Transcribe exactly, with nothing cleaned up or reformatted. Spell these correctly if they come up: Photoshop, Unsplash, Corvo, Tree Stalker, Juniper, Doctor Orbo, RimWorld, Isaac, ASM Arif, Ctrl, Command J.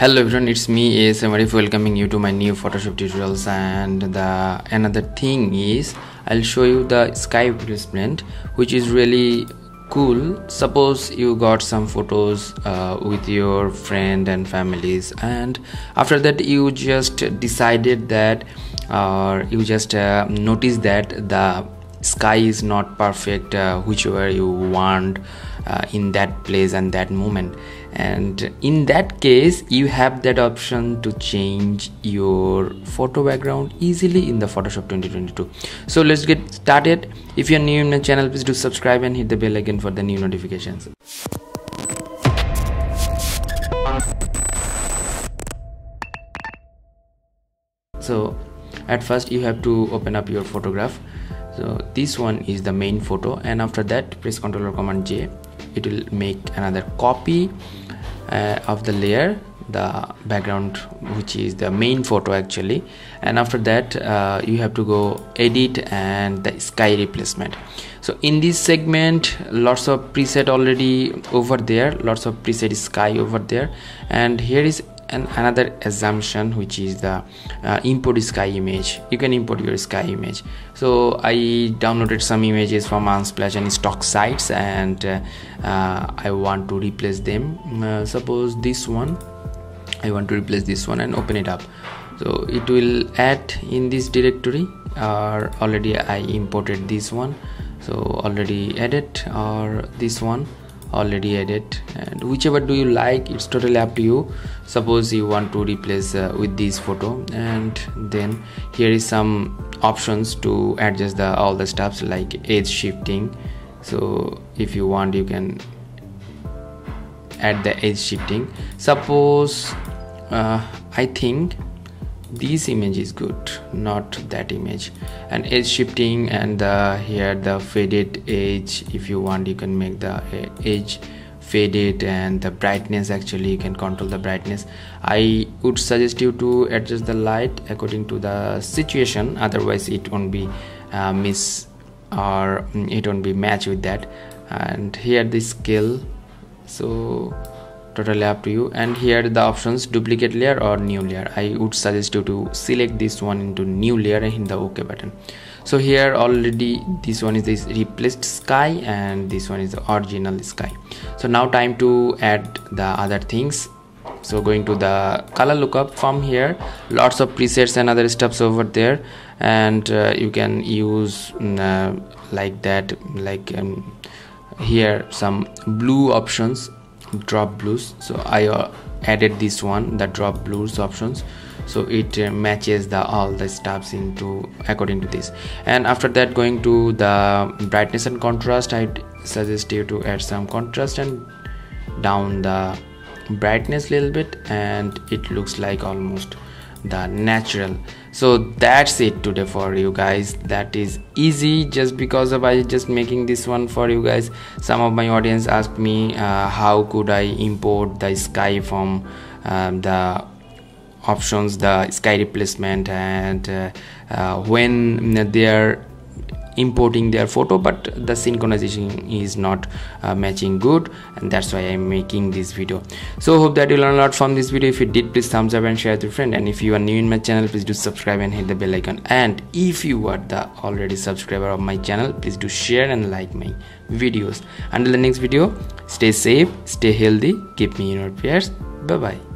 Hello everyone, it's me A S M Arif, welcoming you to my new Photoshop tutorials. And the another thing is I'll show you the sky placement, which is really cool. Suppose you got some photos uh, with your friend and families, and after that you just decided that or uh, you just uh, noticed that the sky is not perfect uh, whichever you want uh, in that place and that moment. And in that case you have that option to change your photo background easily in the Photoshop twenty twenty-two. So let's get started. If you're new in my channel, please do subscribe and hit the bell icon for the new notifications. So at first you have to open up your photograph. So this one is the main photo, and after that press Ctrl or Command J. It will make another copy uh, of the layer, the background, which is the main photo actually. And after that uh, you have to go edit and the sky replacement. So in this segment lots of preset already over there, lots of preset sky over there. And here is And another assumption, which is the uh, import sky image. You can import your sky image. So I downloaded some images from Unsplash and stock sites, and uh, uh, I want to replace them. Uh, suppose this one, I want to replace this one, and open it up. So it will add in this directory, or already I imported this one, so already added, or this one already added, and whichever do you like, it's totally up to you. Suppose you want to replace uh, with this photo, and then here is some options to adjust the all the stuffs like edge shifting. So if you want, you can add the edge shifting. Suppose uh, I think this image is good, not that image, and edge shifting, and uh, here the faded edge. If you want, you can make the edge faded, and the brightness actually you can control the brightness. I would suggest you to adjust the light according to the situation, otherwise it won't be uh, miss or it won't be match with that. And here the scale, so totally up to you. And here the options, duplicate layer or new layer. I would suggest you to select this one into new layer and hit the OK button. So here already this one is this replaced sky, and this one is the original sky. So now time to add the other things. So going to the color lookup from here, lots of presets and other stuffs over there, and uh, you can use uh, like that, like um, here some blue options, drop blues. So I uh, added this one, the drop blues options, so it uh, matches the all the stuffs into according to this. And after that going to the brightness and contrast, I suggest you to add some contrast and down the brightness a little bit, and it looks like almost the natural. So that's it today for you guys. That is easy, just because of I just making this one for you guys. Some of my audience asked me uh, how could I import the sky from uh, the options, the sky replacement, and uh, uh, when they are importing their photo but the synchronization is not uh, matching good, and that's why I'm making this video. So hope that you learn a lot from this video. If you did, please thumbs up and share with your friend, and if you are new in my channel, please do subscribe and hit the bell icon. And if you are the already subscriber of my channel, please do share and like my videos. Until the next video, stay safe, stay healthy, keep me in your prayers. Bye bye.